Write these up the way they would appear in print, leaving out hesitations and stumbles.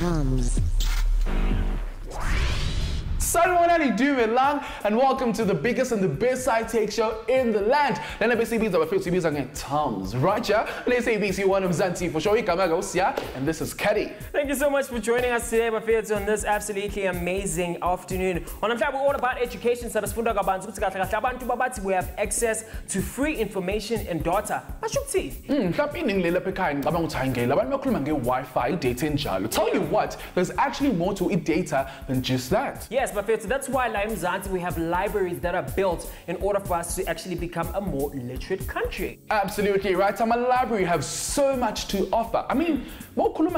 TOMZ. Sanwana ni dumelang, and welcome to the biggest and the best side take show in the land. Then SABC1 of TOMZ and TOMZ, right? Yeah, SABC1 of Zanti for sure. And this is Kadi. Thank you so much for joining us today, my friends, on this absolutely amazing afternoon. On we're all about education. We have access to free information and data. Wi-Fi, data. Tell you what, there's actually more to it data than just that. Yes, so that's why we have libraries that are built in order for us to actually become a more literate country. Absolutely right. So my library have so much to offer. I mean, what comes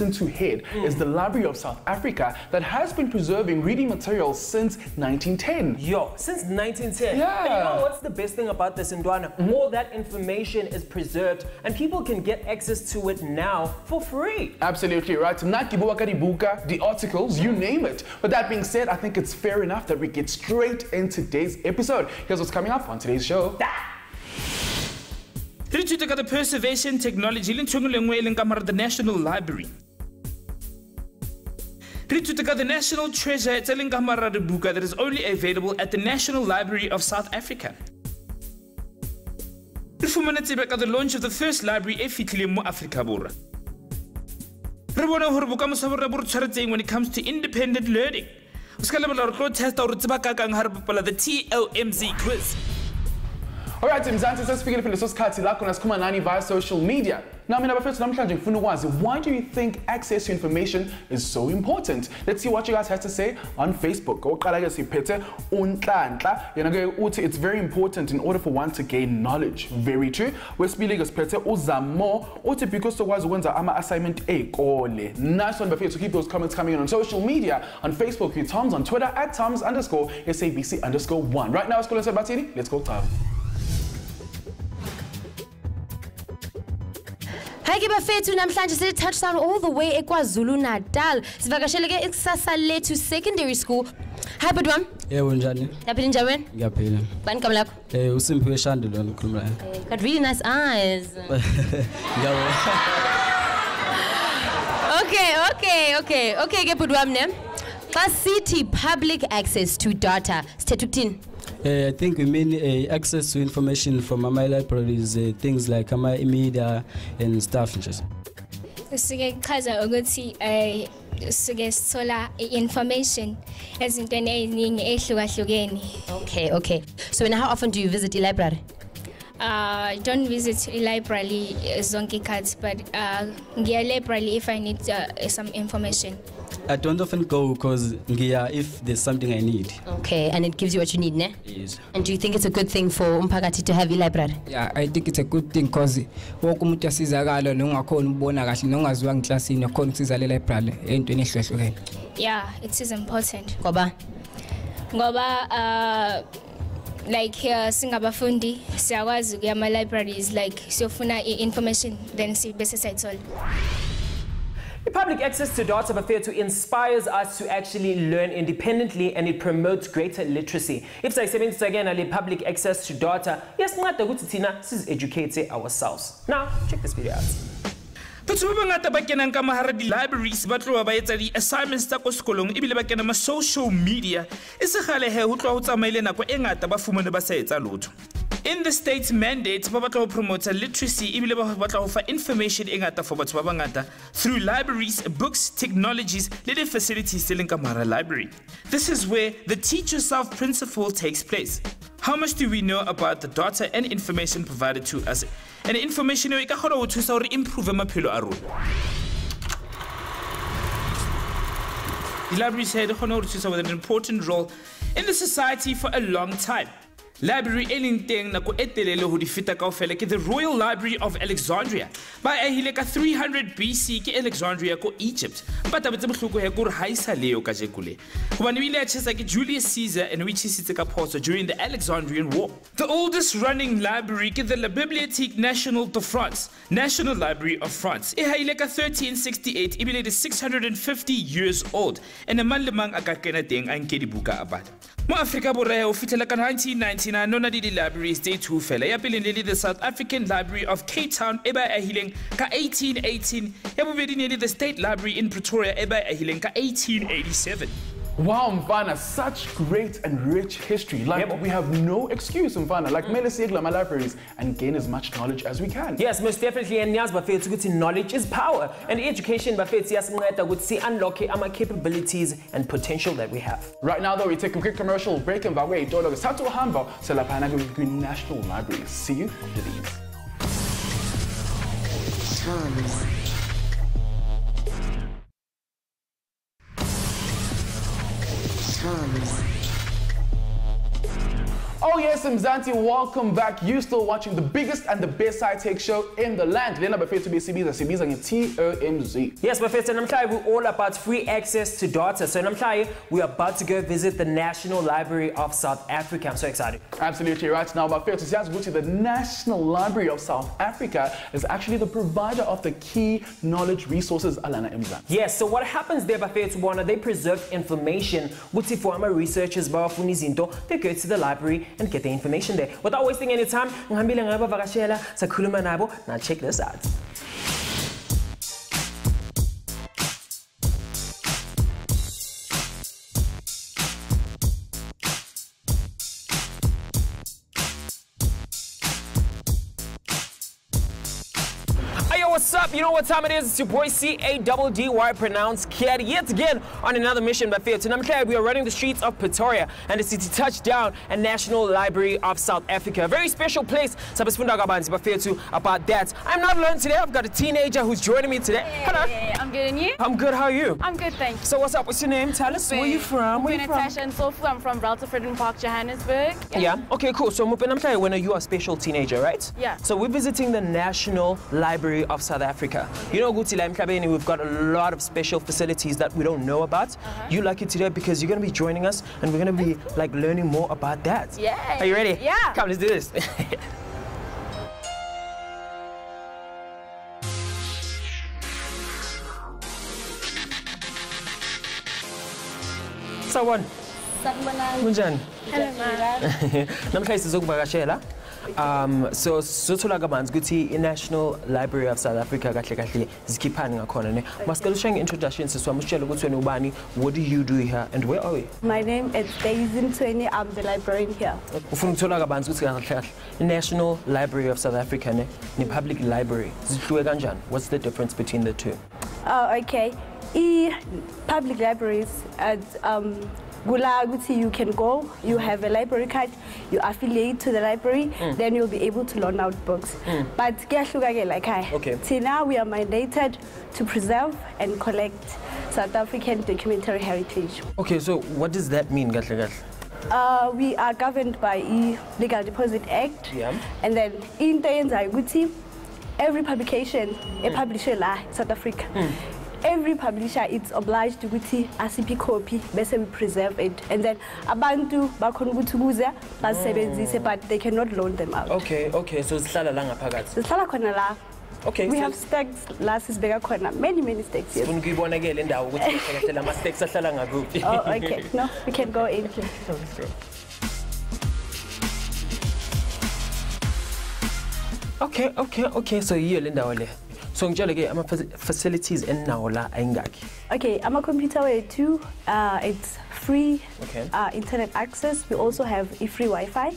into head is the Library of South Africa that has been preserving reading materials since 1910. Yo, since 1910. Yeah. And you know what's the best thing about this, Ndwana? All that information is preserved and people can get access to it now for free. Absolutely right. The articles, you name it. But that being said, I think it's fair enough that we get straight in today's episode. Here's what's coming up on today's show. The preservation technology the National Library. The National Treasure that is only available at the National Library of South Africa. The launch of the first library in Africa. When it comes to independent learning, the TOMZ quiz. Alright, Mzansi, let's begin with the Soskati Lakonas Kumanani via social media. Now, why do you think access to information is so important? Let's see what you guys have to say on Facebook. It's very important in order for one to gain knowledge. Very true. Nice one, Buffet. So keep those comments coming in on social media. On Facebook, you TOMZ. On Twitter, at @TOMZ_SABC1. Right now, it's Kulisa Batini. Let's go, TOMZ. Hi, Kibafetu namhlanje sithe touchdown all the way eKwaZulu Natal. Sivakashele ke ikusasa lethu secondary school. Hi Badwam. Yebo njani? Yaphila njaweni? Ngiyaphila. Bani igama lakho? Usimpiwe Shandi lo ngikhuluma naye. Got really nice eyes. Okay ke Badwam ne. Xa sithi public access to data. Sithetha ukuthini? I think we mean access to information from my libraries, things like my media and stuff. Information as Okay. So, how often do you visit a library? I don't visit a library zonke cards, but library if I need some information. I don't often go because if there's something I need. Okay, and it gives you what you need, ne? Yes. And do you think it's a good thing for umphakathi to have a library? Yeah, I think it's a good thing because yeah, it is important. Like here, Singabafundi, Siawazu, my library is like Siofuna information, then see best sites all. Public access to data inspires us to actually learn independently and it promotes greater literacy. If I say again, public access to data, yes, not the good Tina, is educate ourselves. Now, check this video out. But we want to back in and come to the libraries, but we want to assignments that was column. If we back in social media, it's a hale here who taught us many na ko engata ba fumane ba sa etsa lotho. In the state's mandate, we promote literacy, we offer information through libraries, books, technologies, and facilities in Kamara Library. This is where the teach yourself principle takes place. How much do we know about the data and information provided to us? And information we can improve our lives. The libraries had an important role in the society for a long time. Library elinteng na ko etelele ho di feta kaofela ke the Royal Library of Alexandria ba ehile ka 300 BC ke Alexandria ko Egypt ba tabetse bohloko ya gore ha isa leyo ka jekule go bana ile a tshesa ke Julius Caesar and which is itseka poso during the Alexandrian War. The oldest running library ke the Bibliotheque National de France, National Library of France, ehile ka 1368 ibile di 650 years old and a man lemang a ka kena teng a nke dibuka a bala mo Afrika borra ho fitela ka 1990 Tina nona di library state ho fela ya pele le the South African Library of Cape Town e ba ahileng ka 1818 ya bobedi ne the State Library in Pretoria e ba ahileng ka 1887. Wow, Mfana, such great and rich history. Like, we have no excuse, Mfana. Like, mele sigla my libraries and gain as much knowledge as we can. Yes, most definitely. And yes, but knowledge is power. And education, but yes, would see unlock our capabilities and potential that we have. Right now, though, we take a quick commercial break and by way, Dolo Sato Hamba, Selapanago National Library. See you after these. Oh yes, Mzanti, welcome back. You still watching the biggest and the best high-tech show in the land. Lena Buffet to be CBs and TOMZ. Yes, Buffet, and I'm sorry, we're all about free access to data. So I'm sorry, we're about to go visit the National Library of South Africa. I'm so excited. Absolutely right now, Buffet. The National Library of South Africa is actually the provider of the key knowledge resources, Alana Mzanti. Yes, so what happens there, Buffet, they preserve information. Wuti former researchers, they go to the library and get the information there. Without wasting any time, now check this out. What's up? You know what time it is? It's your boy C-A-D-D-Y, pronounced Kiadi, yet again on another mission by Fiat. And I'm glad we are running the streets of Pretoria and the city touchdown and National Library of South Africa. A very special place. About that. I'm not alone today. I've got a teenager who's joining me today. Hello. Yeah, I'm good, and you? I'm good. How are you? I'm good, thank you. So what's up? What's your name? Tell us. Where are you from? I'm from Ralterfrid and Park, Johannesburg. Yeah. Okay, cool. So Mupin, you are a special teenager, right? Yeah. So we're visiting the National Library of South Africa. You know, Guti Lamkabeni, we've got a lot of special facilities that we don't know about. You lucky today because you're going to be joining us and we're going to be like learning more about that. Yeah. Are you ready? Yeah. Come, let's do this. Sawan. Munjan. Hello, Mara. So Tulagamans, Guti National Library of South Africa, Zkipan Corner. Mascalushang introduction to Swamushel Ubani. What do you do here and where are we? My name is Daisy Ntini, I'm the librarian here. From Tulagamans, National Library of South Africa, the public library. What's the difference between the two? Oh, okay. Public libraries and you can go, you have a library card, you affiliate to the library, then you'll be able to loan out books. But okay. See, now we are mandated to preserve and collect South African documentary heritage. Okay, so what does that mean, we are governed by the Legal Deposit Act, and then in the every publication, a publisher in South Africa. Every publisher is obliged to get a CP copy, basically preserve it, and then abantu but they cannot loan them out. Okay, okay, so it's sala langa phakathi. It's sala khona la. Okay. We have stacks last is bigger corner. Many stacks. Yes. Oh, okay. No, we can go in. Okay, okay, okay. So you Linda Ole. So I'm a facilities in Naola Engaki. Okay, I'm a computer way too. It's free internet access. We also have a free Wi-Fi.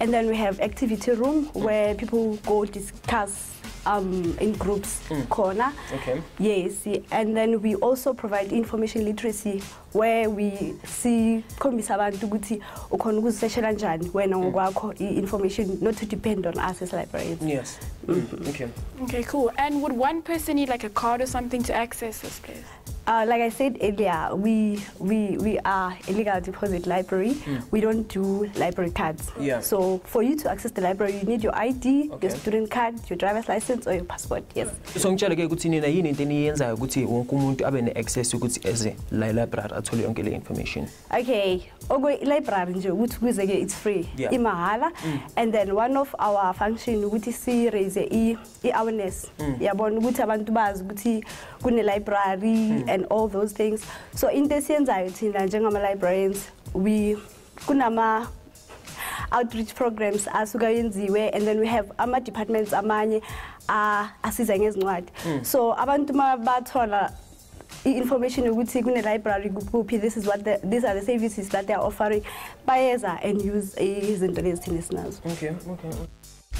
And then we have activity room where people go discuss in groups corner. Okay. Yes. And then we also provide information literacy where we see information not to depend on us as librarians. Yes. Okay. Okay, cool. And would one person need like a card or something to access this place? Like I said earlier, we are a legal deposit library. We don't do library cards. Yeah. So for you to access the library, you need your ID, your student card, your driver's license, or your passport. Yes. So access to library. Information. Okay, library it's free. And then one of our function would see raise awareness. Library and all those things. So in the sense I librarians, we kunama outreach programs asukayenziwe, and then we have ama departments amanye asiza ngezincwadi. So abantu mabathola information ukuthi kune library kuphi, this is what these are the services that they are offering, bayeza and use izinto lezithini sinazo. Okay.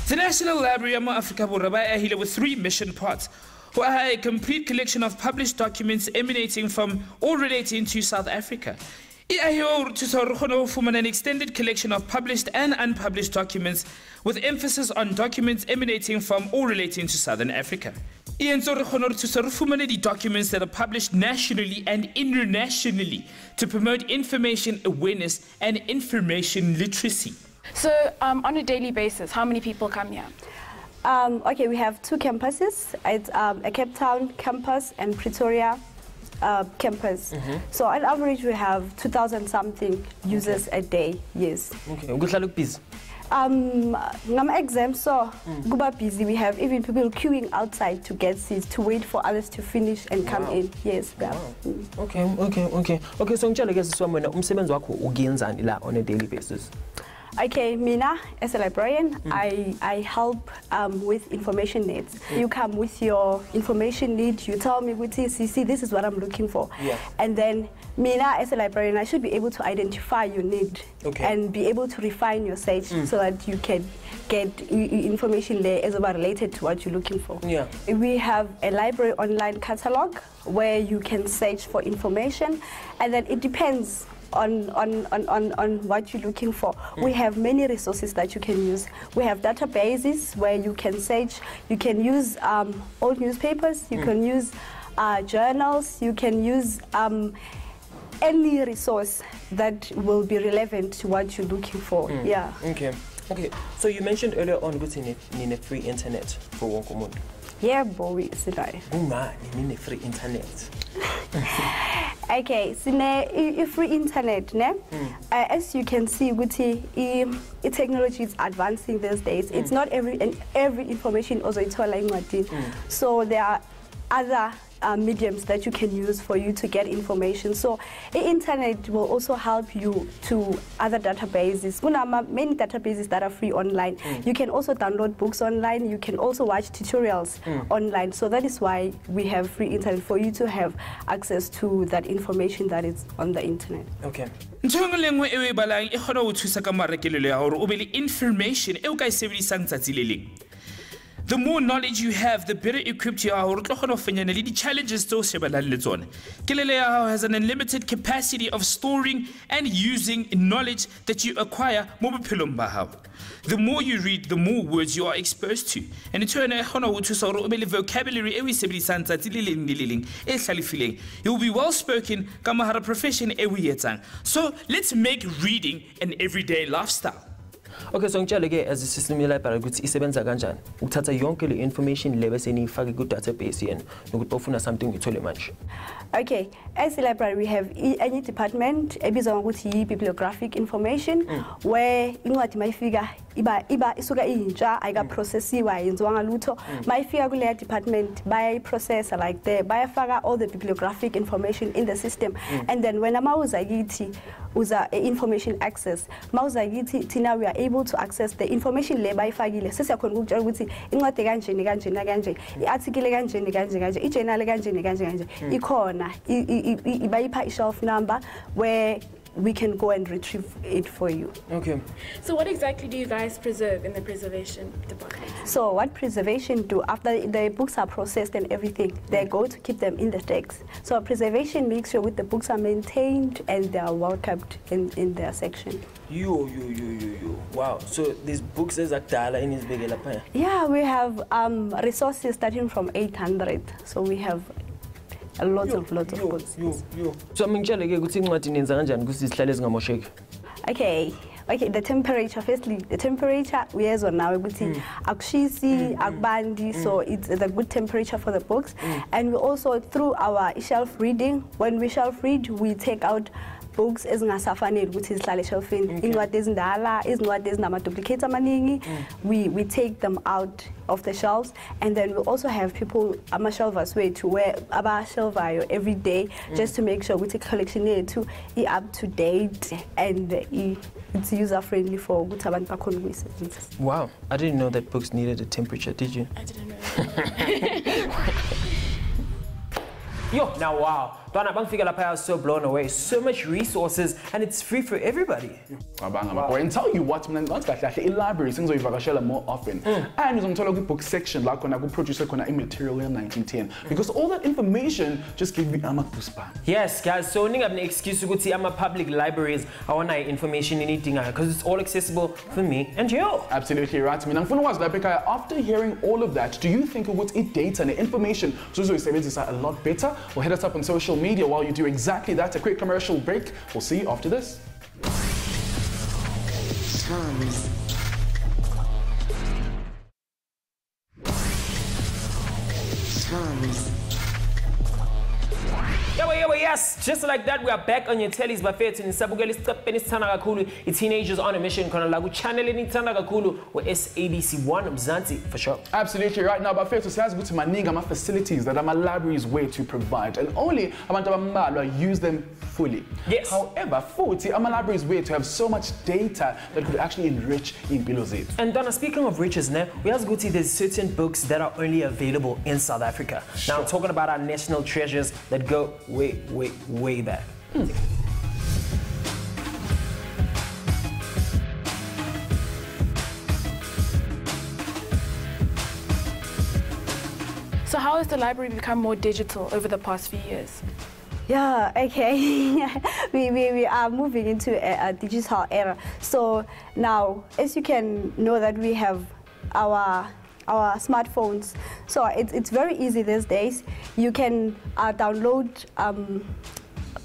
The National Library of Africa Borabaya with 3 mission parts. A complete collection of published documents emanating from or relating to South Africa. An extended collection of published and unpublished documents with emphasis on documents emanating from or relating to Southern Africa. The documents that are published nationally and internationally to promote information awareness and information literacy. So on a daily basis, how many people come here? Okay, we have 2 campuses. It's a Cape Town campus and Pretoria campus. So on average, we have 2,000-something users a day. Yes. Okay. Good luck, please. Exam, so Guba busy. We have even people queuing outside to get seats to wait for others to finish and come in. Yes. Okay. So I guess someone on a daily basis. Okay, Mina, as a librarian, I help with information needs. You come with your information need, you tell me, see, this is what I'm looking for. And then, Mina, as a librarian, I should be able to identify your need and be able to refine your search so that you can get information there as about related to what you're looking for. We have a library online catalog where you can search for information, and then it depends on what you're looking for. We have many resources that you can use. We have databases where you can search. You can use old newspapers. You can use journals. You can use any resource that will be relevant to what you're looking for. Okay. So you mentioned earlier on good in a free internet for Wonkomoon. Yeah, boy, did I? In a free internet. Okay, so free internet, ne? As you can see, technology is advancing these days. It's not every information also it's all like Martin. So there are other mediums that you can use for you to get information. So the internet will also help you to other databases. There are many databases that are free online. You can also download books online. You can also watch tutorials online. So that is why we have free internet for you to have access to that information that is on the internet. Okay. The more knowledge you have, the better equipped you are to the challenges those has an unlimited capacity of storing and using knowledge that you acquire. The more you read, the more words you are exposed to. And it's vocabulary you'll be well spoken, profession. So let's make reading an everyday lifestyle. Okay, so as a system information good database something. Okay, as a library we have any department bibliographic information where my figure iba isuka inja I got processiwa yenziwa lutho mayifika kule department by processor like there bayafaka all the bibliographic information in the system and then when amawuza yithi uza information access mawuza yithi tina we are able to access the information le bayifakile sesiyakhona ukutshela ukuthi incwadi kanjeni kanjeni kanje iarticle kanjeni kanjeni kanje ijournal kanjeni kanjeni kanje ikhona ibayipha ishelf number where we can go and retrieve it for you. Okay. So what exactly do you guys preserve in the preservation department? So what preservation do, after the books are processed and everything, they go to keep them in the stacks. So preservation makes sure that the books are maintained and they are well kept in their section. Wow. So these books is a dollar in his big lapaya? Yeah, we have resources starting from 800. So we have a lot of books. So I'm going to go to the Okay, the temperature, firstly, the temperature, we are now akshisi, akbandi, so it's a good temperature for the books. And we also, through our shelf reading, when we shelf read, we take out books ezingasafanele ukuthi zihlale shelfini incwadi ezindala izincwadi ezinama duplicates amaningi we take them out of the shelves, and then we also have people amashelvers wethu where abashelvayo every day just to make sure ukuthi collection yethu is up to date and it's user friendly for ukuthi abantu bakhona ukuyisebenzisa. Wow, I didn't know that books needed a temperature, did you? I didn't know. Yo, now wow. Bana bangfika lapha, I was so blown away. So much resources and it's free for everybody. Wow. And tell you what, man, that's kahle library things we vakashela more often. And uzomthola ku book section la khona ku producer khona imaterial in 1910 because all that information just gave me goosebumps. Yes, guys, so ninga an excuse ukuthi ama public libraries awona information anything because it's all accessible for me and you. Absolutely right. Mina ngifuna ukwazi lapha ekhaya, after hearing all of that, do you think ukuthi i-data and information sizoyisebenzisa a lot better? Well, hit us up on social media while you do exactly that. A quick commercial break. We'll see you after this. Yes, just like that, we are back on your tellies by faith. In Sabugeli, it's teenagers on a mission. Konalagu channel in Tanagakulu or SABC1 Mzansi for sure. Absolutely right now, by faith, it has good to my facilities that my libraries way to provide, and only I use them fully. Yes. However, 40 our libraries way to have so much data that could actually enrich in Bilozit. And Donna, speaking of riches, now we have good to there's certain books that are only available in South Africa. Sure. Now talking about our national treasures that go way back. So how has the library become more digital over the past few years? Yeah, okay. we are moving into a digital era. So now, as you can know that we have our smartphones, so it's very easy these days. You can download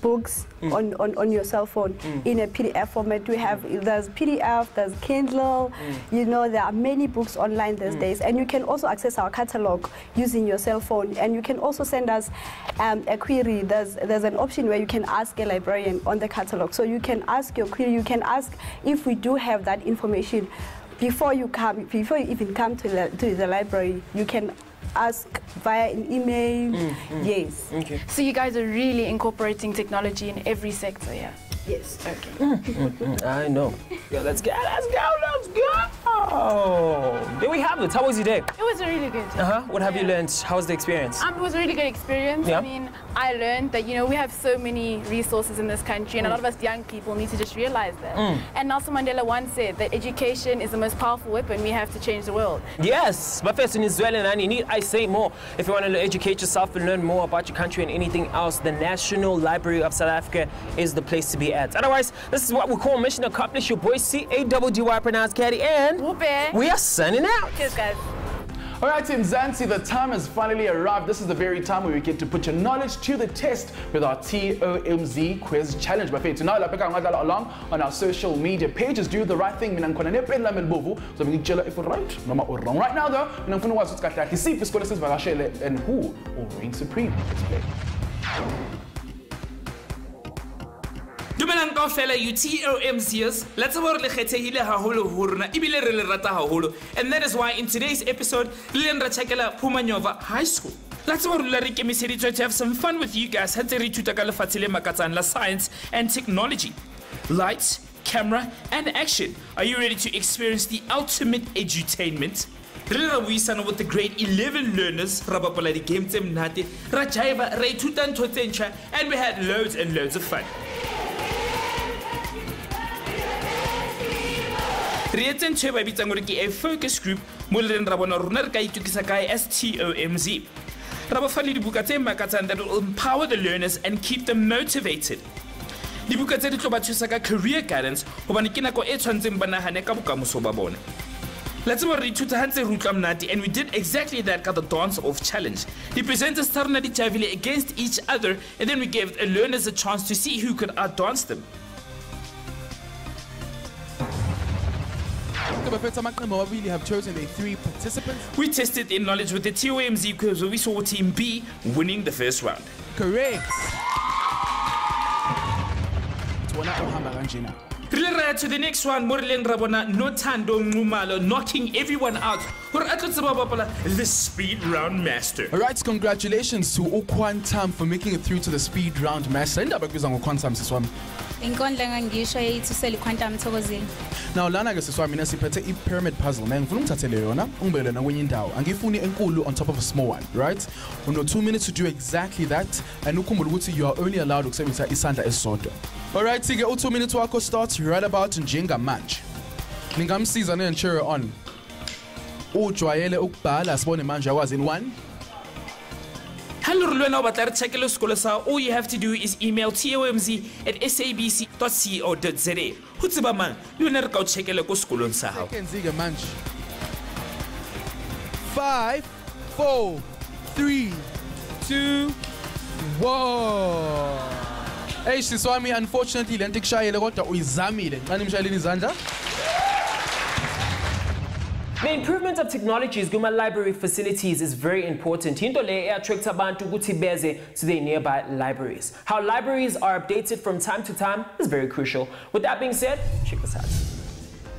books on your cell phone in a PDF format. We have there's PDF, there's Kindle. You know, there are many books online these days, and you can also access our catalog using your cell phone. And you can also send us a query. There's an option where you can ask a librarian on the catalog. So you can ask your query. You can ask if we do have that information. Before you even come to the library, you can ask via an email. Yes. Okay. So you guys are really incorporating technology in every sector, yeah? Yes. Okay. I know. Yeah, let's go. There we have it. How was your day? It was really good. What have you learned? How was the experience? It was a really good experience. Yeah. I mean, I learned that, you know, we have so many resources in this country, and a lot of us young people need to just realize that. And Nelson Mandela once said that education is the most powerful weapon we have to change the world. Yes, but first in Israel and you need I say more. If you want to educate yourself and learn more about your country and anything else, the National Library of South Africa is the place to be at. Otherwise, this is what we call mission accomplished. Your boy CADDY pronounced Caddy, and we are signing out. Cheers, guys. All right, Team Zansi, the time has finally arrived. This is the very time where we get to put your knowledge to the test with our TOMZ Quiz Challenge. But for tonight, I'll pick along on our social media pages. Do the right thing. So we can if we're right, no or wrong. Right now, though, we're going to watch what's got to see if scholars and who will reign supreme. Let's play. Dumelang kaofela TOMZers, let's go le kgethehile haholo ho rona ibile re le rata haholo, and that is why in today's episode le nra tshekela Pumanyova High School. Let's go le re kemiseditswe to have some fun with you guys. Ha tsere ithuta ka lefatshe le makatsang la science and technology. Lights, camera and action. Are you ready to experience the ultimate edutainment? Re ra buisana with the grade 11 learners, ra bapala di game tse mnate, ra jaiva, ra ithuta ntho tse ntjha, and we had loads and loads of fun. Reetsen tshwe ba bitsa ngore ke a focus group mo leng ra bona rona re ka itukisa kae STOMZ. Ra ba fa le dibuka tse makatsang that will empower the learners and keep them motivated. Dibuka tse di tlo ba thusa ka career guidance hobane ke nako e tshwantseng ba nahane ka bokamoso ba bona. Let's go ithuta hantse re utlwa mnate, and we did exactly that at the dance-off challenge. The presenters started to against each other, and then we gave the learners a chance to see who could outdance them. We have chosen the three participants. We tested their knowledge with the TOMZ quiz, where we saw Team B winning the first round. Correct. To the next one, Morlen Rabona, Notando Mumalo, knocking everyone out. The speed round master. Alright, congratulations to Ukwantam for making it through to the speed round master. Now, Lana Gaswami Nasipete, a pyramid puzzle, man, Vuntateleona, Umbelena Window, and Gifuni and Kulu on top of a small one, right? We have 2 minutes to do exactly that, and Ukumuruti, you are only allowed to accept Isanda Esodo. Alright, Tiga, 2 minutes to start right about Njenga Manje. Ningam season and cheer on. Ujwayele ukubhala sibone manje akwazi in 1. Hello, Luna, but let's check all you have to do is email tomz@sabc.co.za. Who's the man? Luna, go check a local school on Sahel. 5, 4, 3, 2, 1. Hey, Siswami, unfortunately, Lentik Shayele got a Uizami. Nanim Shaylin Zanda. The improvement of technologies in library facilities is very important. Hindole attracts abantu ukuthi beze to their nearby libraries. How libraries are updated from time to time is very crucial. With that being said, check this out.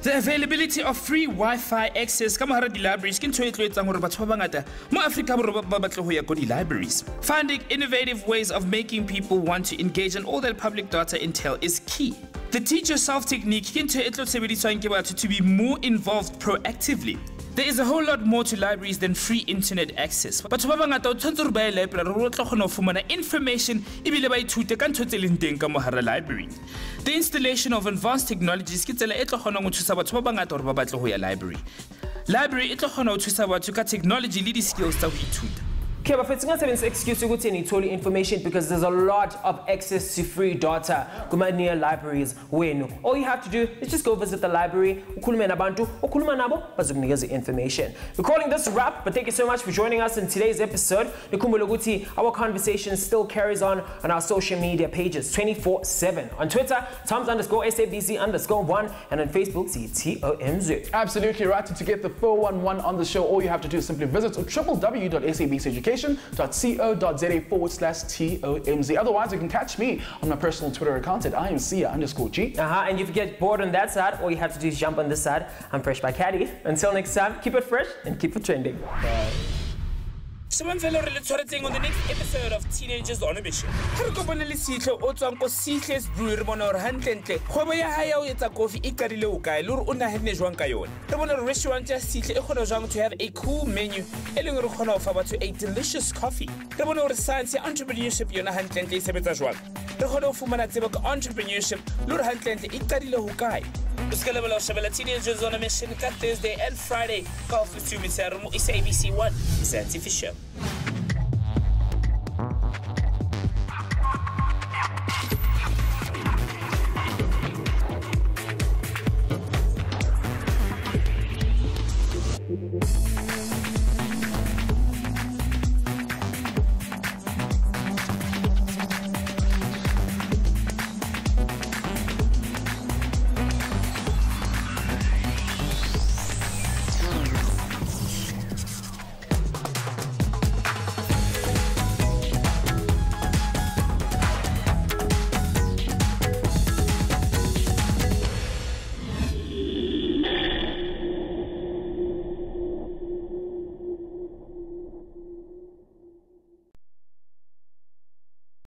The availability of free Wi-Fi access ka mahara di libraries ke ntho e tloetsang hore batho ba bangata mo Afrika Borwa ba batle ho ya ko di libraries. Finding innovative ways of making people want to engage in all that public data intel is key. The teach yourself technique ke ntho e tlo sebediswang ke batho to be more involved proactively. There is a whole lot more to libraries than free internet access. But ba bangata o tshwantse hore ba ile library re tlo kgona ho fumana information ebile ba ithute ka ntho tse leng teng ka mahara library. The installation of advanced technologies ke tsela e tlo kgona ho thusa batho ba bangata hore ba batle ho ya library. Library e tlo kgona ho thusa batho ka technology le di skills tsa ho ithuta. Okay, but it's not even an excuse to go to any total information because there's a lot of access to free data near libraries. When all you have to do is just go visit the library, information. We're calling this a wrap, but thank you so much for joining us in today's episode. Our conversation still carries on our social media pages 24/7. On Twitter, TOMZ_SABC_1, and on Facebook, TOMZ. Absolutely right. To get the 411 on the show, all you have to do is simply visit www.sabceducation.co.za/TOMZ. Otherwise, you can catch me on my personal Twitter account at @IamSia_G. And if you get bored on that side, all you have to do is jump on this side. I'm Fresh by Caddy. Until next time, keep it fresh and keep it trending. Bye. Someone fell on the next episode of Teenagers on a Mission. Restaurant to have a cool menu, a delicious coffee. Science entrepreneurship, Teenagers on a Mission cut Thursday and Friday. Call for 2 minutes. SABC1. It's anti-fisher.